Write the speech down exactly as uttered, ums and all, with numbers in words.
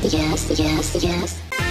yes, yes, yes.